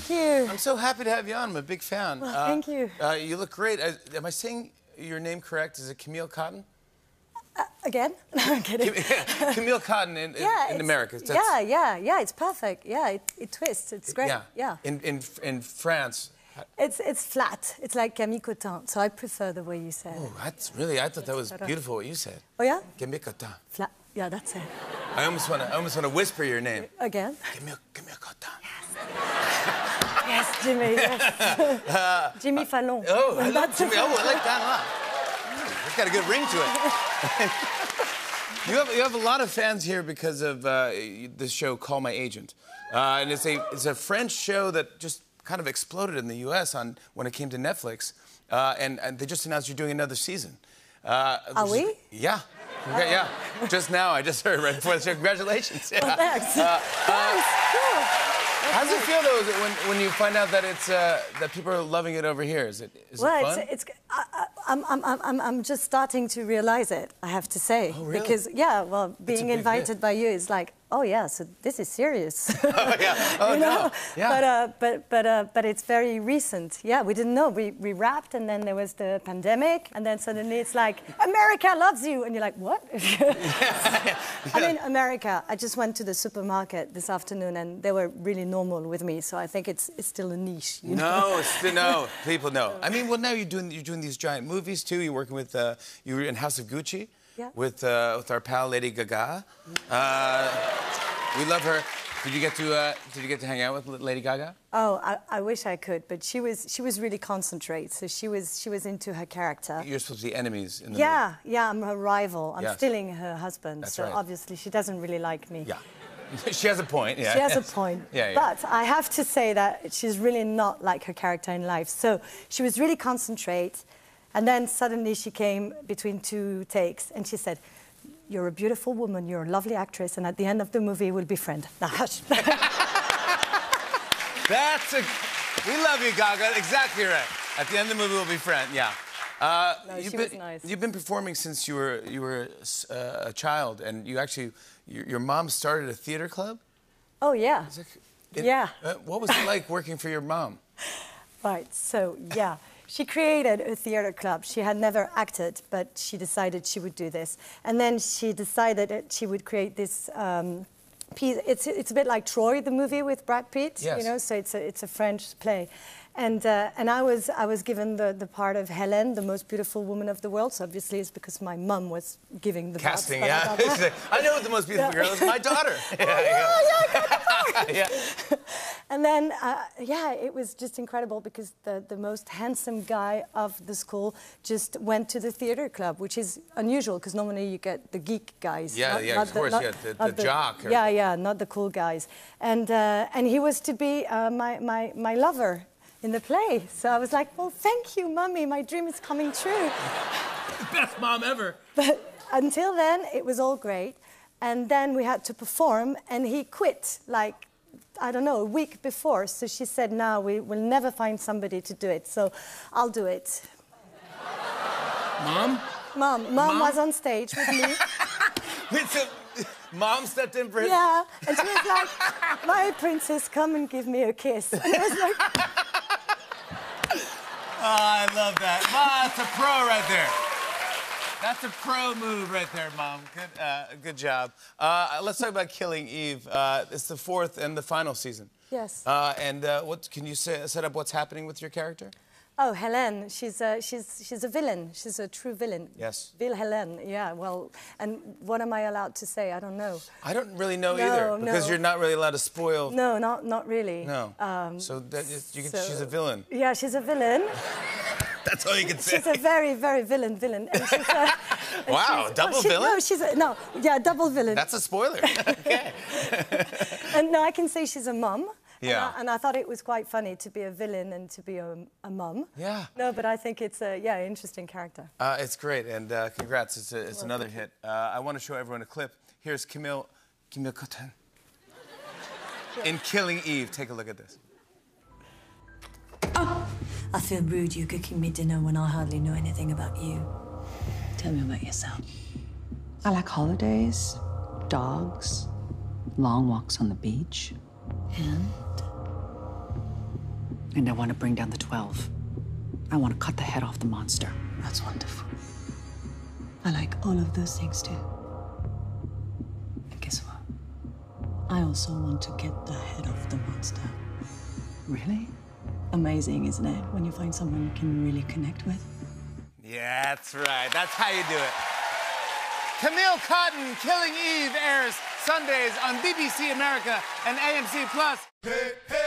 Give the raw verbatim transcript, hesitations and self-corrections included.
Thank you. I'm so happy to have you on. I'm a big fan. Well, uh, thank you. Uh, you look great. I, am I saying your name correct? Is it Camille Cottin? Uh, again? No, I'm kidding. Camille Cottin in, yeah, in, in America. That's, yeah, yeah, yeah. It's perfect. Yeah, it, it twists. It's great. Yeah. yeah. In, in, in France... It's, it's flat. It's like Camille Cottin, so I prefer the way you said it. Oh, that's really... I thought that was beautiful, what you said. Oh, yeah? Camille Cottin. Flat. Yeah, that's it. I almost want to I almost want to whisper your name. Again? Camille, Camille Cottin. Yes. yes, Jimmy, yes. Uh, Jimmy Fallon. Oh, I love Jimmy. Oh, I like that a lot. Mm, it's got a good ring to it. you, have, you have a lot of fans here because of uh, this show, Call My Agent. Uh, and it's a, it's a French show that just... kind of exploded in the U S on when it came to Netflix, uh, and, and they just announced you're doing another season. Uh, Are we? Is, yeah, oh. yeah. Just now, I just heard right before the show. Congratulations! Yeah. Well, thanks. Uh, thanks. Uh, cool. How does it feel though, is it when when you find out that it's uh, that people are loving it over here? Is it is well, it fun? Well, it's, it's I, I'm I'm I'm I'm just starting to realize it. I have to say. Oh, really? Because yeah, well, being invited hit. by you is like. Oh yeah, so this is serious. oh yeah, oh you know? no, yeah. But uh, but but uh, but it's very recent. Yeah, we didn't know. We we wrapped, and then there was the pandemic, and then suddenly it's like America loves you, and you're like, what? yeah, yeah. I mean, America. I just went to the supermarket this afternoon, and they were really normal with me. So I think it's it's still a niche. You know? No, it's still, no, people know. I mean, well now you're doing you're doing these giant movies too. You're working with uh, you were in House of Gucci. Yeah. With uh, with our pal Lady Gaga, uh, we love her. Did you get to uh, Did you get to hang out with Lady Gaga? Oh, I, I wish I could, but she was she was really concentrated. So she was she was into her character. You're supposed to be enemies in the yeah, movie. Yeah, I'm her rival. I'm yes. stealing her husband. That's so right. Obviously she doesn't really like me. Yeah. She has a point, yeah. She has a point. yeah, yeah. But I have to say that she's really not like her character in life. So she was really concentrated. And then suddenly she came between two takes and she said, "You're a beautiful woman, you're a lovely actress, and at the end of the movie we'll be friends." Now hush. That's a... We love you, Gaga. Exactly right. At the end of the movie we'll be friends, yeah. Uh, no, you've she been, was nice. You've been performing since you were, you were uh, a child, and you actually... Your, your mom started a theater club? Oh, yeah. It, it, yeah. Uh, what was it like working for your mom? Right, so, yeah. She created a theater club. She had never acted, but she decided she would do this. And then she decided that she would create this um, piece. It's, it's a bit like Troy, the movie with Brad Pitt, yes. you know, so it's a, it's a French play. And, uh, and I, was, I was given the, the part of Helen, the most beautiful woman of the world. So obviously it's because my mum was giving the casting, yeah. I, I know the most beautiful girl is my daughter. Yeah, oh, yeah, yeah, I got the part. yeah. And then, uh, yeah, it was just incredible because the, the most handsome guy of the school just went to the theater club, which is unusual because normally you get the geek guys. Yeah, not, yeah, not of the, course, not, yeah, the, the, the jock. Or... Yeah, yeah, not the cool guys. And, uh, and he was to be uh, my, my, my lover. In the play, so I was like, "Well, thank you, Mummy. My dream is coming true." Best mom ever. But until then, it was all great, and then we had to perform, and he quit. Like, I don't know, a week before. So she said, "Now we will never find somebody to do it. So, I'll do it." Mom. Mom. Mom, mom? was on stage with me. It's a Mom stepped in for him. Yeah, and she was like, "My princess, come and give me a kiss." And I was like. Oh, I love that. Ma, that's a pro right there. That's a pro move right there, Mom. Good, uh, good job. Uh, let's talk about Killing Eve. Uh, it's the fourth and the final season. Yes. Uh, and uh, what can you say, set up what's happening with your character? Oh, Helen. She's a, she's, she's a villain. She's a true villain. Yes. Vil Helen. Yeah, well, and what am I allowed to say? I don't know. I don't really know no, either, because no. you're not really allowed to spoil. No, not, not really. No. Um, so, that is, you can, so she's a villain. Yeah, she's a villain. That's all you can say. She's a very, very villain villain. And she's a, and wow, she's, double oh, she, villain? No, she's a, no, yeah, double villain. That's a spoiler. Okay. And no, I can say she's a mom. Yeah. And I, and I thought it was quite funny to be a villain and to be a, a mum. Yeah. No, but I think it's a yeah interesting character. Uh, it's great, and uh, congrats. It's, a, it's well, another hit. Uh, I want to show everyone a clip. Here's Camille, Camille Cottin yeah. in Killing Eve. Take a look at this. Oh. I feel rude you cooking me dinner when I hardly know anything about you. Tell me about yourself. I like holidays, dogs, long walks on the beach. And And I want to bring down the twelve. I want to cut the head off the monster. That's wonderful. I like all of those things too. And guess what? I also want to get the head off the monster. Really? Amazing, isn't it? When you find someone you can really connect with. Yeah, that's right. That's how you do it. Camille Cottin, Killing Eve, airs Sundays on B B C America and A M C Plus. Hey, hey.